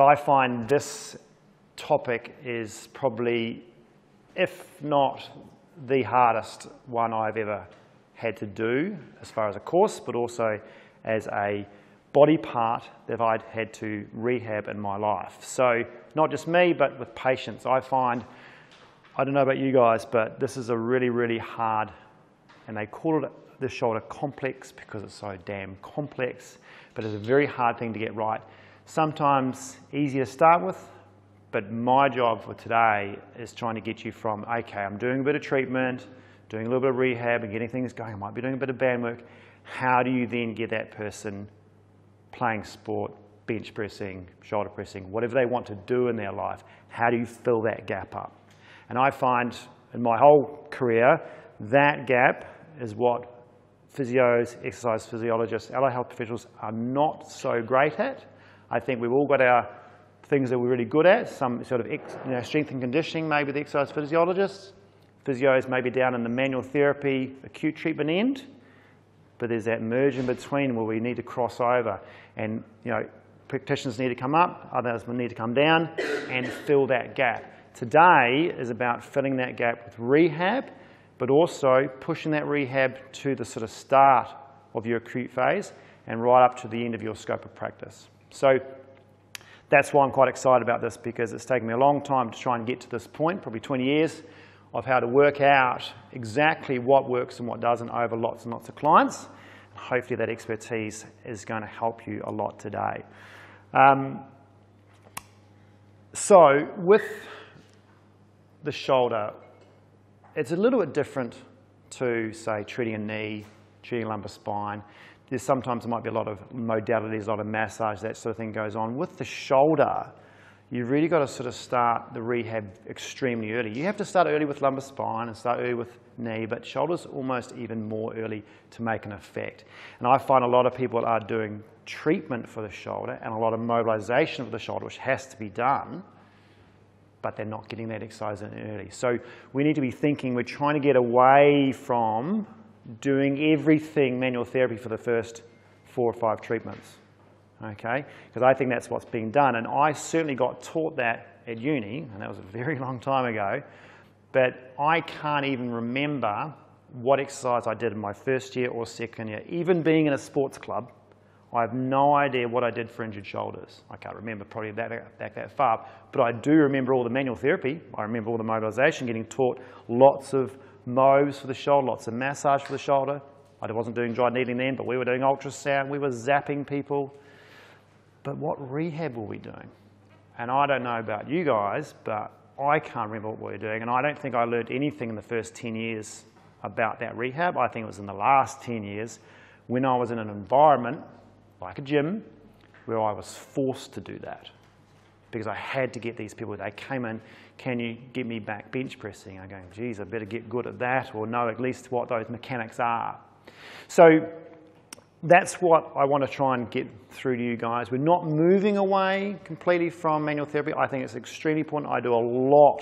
I find this topic is probably, if not the hardest one I've ever had to do as far as a course, but also as a body part that I'd had to rehab in my life. So not just me, but with patients. I find, I don't know about you guys, but this is a really, really hard, and they call it the shoulder complex because it's so damn complex, but it's a very hard thing to get right. Sometimes easy to start with, but my job for today is trying to get you from, okay, I'm doing a bit of treatment, doing a little bit of rehab and getting things going, I might be doing a bit of band work. How do you then get that person playing sport, bench pressing, shoulder pressing, whatever they want to do in their life, how do you fill that gap up? And I find in my whole career, that gap is what physios, exercise physiologists, allied health professionals are not so great at. I think we've all got our things that we're really good at, some sort of strength and conditioning, maybe the exercise physiologists, physios maybe down in the manual therapy, acute treatment end, but there's that merge in between where we need to cross over. And you know, practitioners need to come up, others need to come down and fill that gap. Today is about filling that gap with rehab, but also pushing that rehab to the sort of start of your acute phase and right up to the end of your scope of practice. So that's why I'm quite excited about this, because it's taken me a long time to try and get to this point, probably 20 years, of how to work out exactly what works and what doesn't over lots and lots of clients. Hopefully that expertise is going to help you a lot today. So with the shoulder, it's a little bit different to, say, treating a knee, treating a lumbar spine. There's sometimes there might be a lot of modalities, a lot of massage, that sort of thing goes on. With the shoulder, you've really got to sort of start the rehab extremely early. You have to start early with lumbar spine and start early with knee, but shoulders almost even more early to make an effect. And I find a lot of people are doing treatment for the shoulder and a lot of mobilization of the shoulder, which has to be done, but they're not getting that exercise in early. So we need to be thinking, we're trying to get away from doing everything manual therapy for the first 4 or 5 treatments. Okay, because I think that's what's being done, and I certainly got taught that at uni, and that was a very long time ago, but I can't even remember what exercise I did in my first year or second year. Even being in a sports club, I have no idea what I did for injured shoulders. I can't remember probably that far, but I do remember all the manual therapy, I remember all the mobilization, getting taught lots of moves for the shoulder, lots of massage for the shoulder. I wasn't doing dry needling then, but we were doing ultrasound, we were zapping people. But what rehab were we doing? And I don't know about you guys, but I can't remember what we were doing, and I don't think I learned anything in the first 10 years about that rehab. I think it was in the last 10 years when I was in an environment like a gym where I was forced to do that because I had to get these people. They came in, can you get me back bench pressing? I'm going, geez, I better get good at that or know at least what those mechanics are. So that's what I want to try and get through to you guys. We're not moving away completely from manual therapy. I think it's extremely important. I do a lot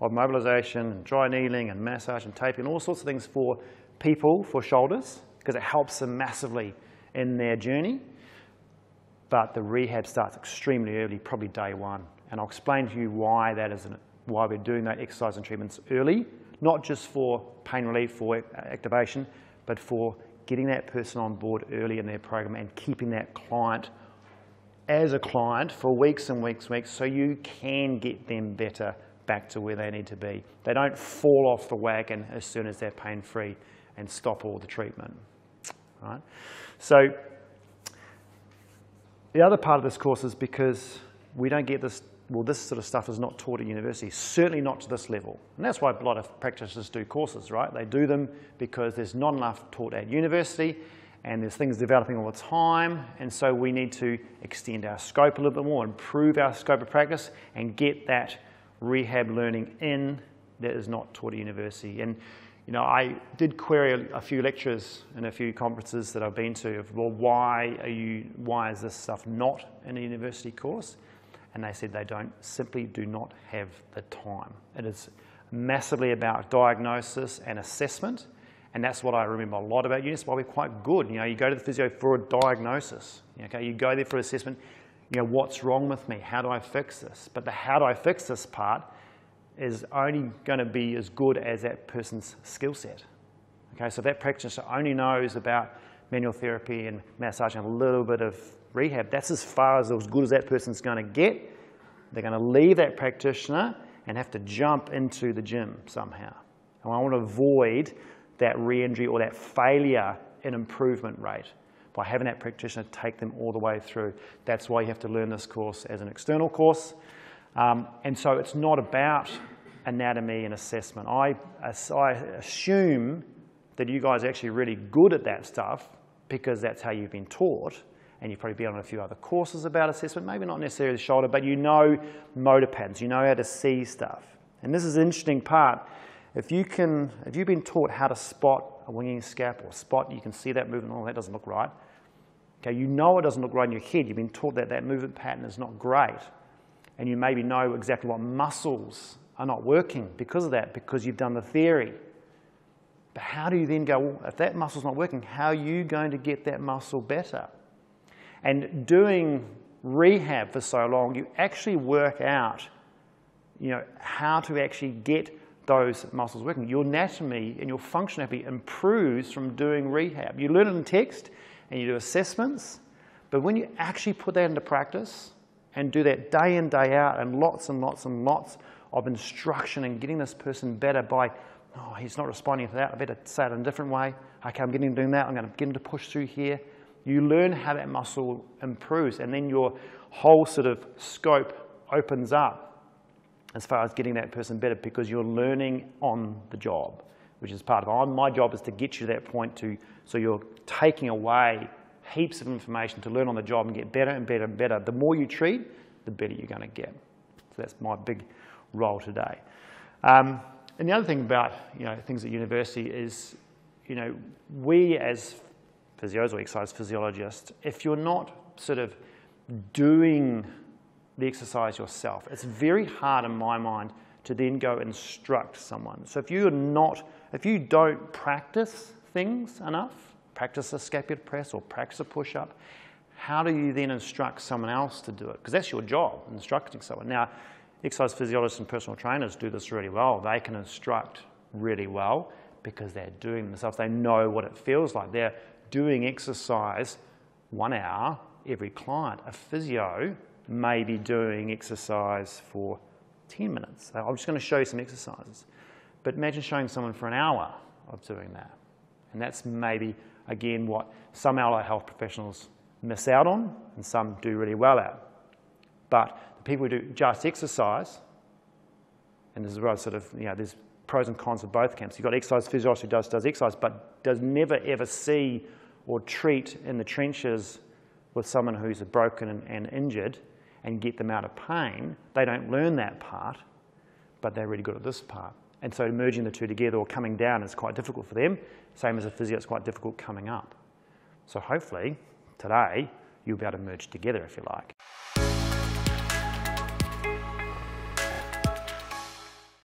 of mobilization and dry needling and massage and taping and all sorts of things for people, for shoulders, because it helps them massively in their journey. But the rehab starts extremely early, probably day 1. And I'll explain to you why that isn't, why we're doing that exercise and treatments early, not just for pain relief, for activation, but for getting that person on board early in their program and keeping that client as a client for weeks and weeks and weeks so you can get them better back to where they need to be. They don't fall off the wagon as soon as they're pain-free and stop all the treatment. All right? So the other part of this course is because we don't get this, well, this sort of stuff is not taught at university, certainly not to this level. And that's why a lot of practitioners do courses, right? They do them because there's not enough taught at university and there's things developing all the time, and so we need to extend our scope a little bit more, improve our scope of practice and get that rehab learning in that is not taught at university. And you know, I did query a few lectures and a few conferences that I've been to of, well, why is this stuff not in a university course? And they said they simply do not have the time. It is massively about diagnosis and assessment, and that's what I remember a lot about uni. That's why we're quite good. You know, you go to the physio for a diagnosis. Okay, you go there for assessment. what's wrong with me? How do I fix this? But the how do I fix this part is only going to be as good as that person's skill set. Okay, so that practitioner only knows about manual therapy and massage and a little bit of rehab. That's as far as good as that person's going to get. They're going to leave that practitioner and have to jump into the gym somehow. And I want to avoid that re-injury or that failure in improvement rate by having that practitioner take them all the way through. That's why you have to learn this course as an external course. And so it's not about anatomy and assessment. I assume that you guys are actually really good at that stuff because that's how you've been taught, and you've probably been on a few other courses about assessment, maybe not necessarily the shoulder, but you know motor patterns, you know how to see stuff. And this is an interesting part. If you've been taught how to spot a winging scap or spot, you can see that movement, oh, that doesn't look right. Okay, you know it doesn't look right in your head. You've been taught that that movement pattern is not great. And you maybe know exactly what muscles are not working because of that, because you've done the theory. But how do you then go, well, if that muscle's not working, how are you going to get that muscle better? And doing rehab for so long, you actually work out how to actually get those muscles working. Your anatomy and your functionality improves from doing rehab. You learn it in text and you do assessments, but when you actually put that into practice and do that day in, day out, and lots and lots of instruction and getting this person better by, oh, he's not responding to that, I better say it in a different way. Okay, I'm getting him doing that, I'm going to get him to push through here. You learn how that muscle improves, and then your whole sort of scope opens up as far as getting that person better because you're learning on the job, which is part of it. My job is to get you to that point so you're taking away heaps of information to learn on the job and get better and better and better. The more you treat, the better you're going to get. So that's my big role today. And the other thing about things at university is we as physios or exercise physiologists, if you're not sort of doing the exercise yourself, it's very hard in my mind to then go instruct someone. So if you don't practice things enough, practice a scapular press or practice a push-up, how do you then instruct someone else to do it? Because that's your job, instructing someone. Now, exercise physiologists and personal trainers do this really well. They can instruct really well because they're doing it themselves. They know what it feels like. They're doing exercise 1 hour every client. A physio may be doing exercise for 10 minutes. So I'm just going to show you some exercises. But imagine showing someone for an hour of doing that. And that's maybe, again, what some allied health professionals miss out on and some do really well at. But the people who do just exercise, and this is where I sort of, there's pros and cons of both camps. You've got exercise physiologist who does exercise but does never ever see or treat in the trenches with someone who's broken and injured and get them out of pain. They don't learn that part, but they're really good at this part. And so merging the two together or coming down is quite difficult for them. Same as a physio, it's quite difficult coming up. So hopefully today you'll be able to merge together if you like.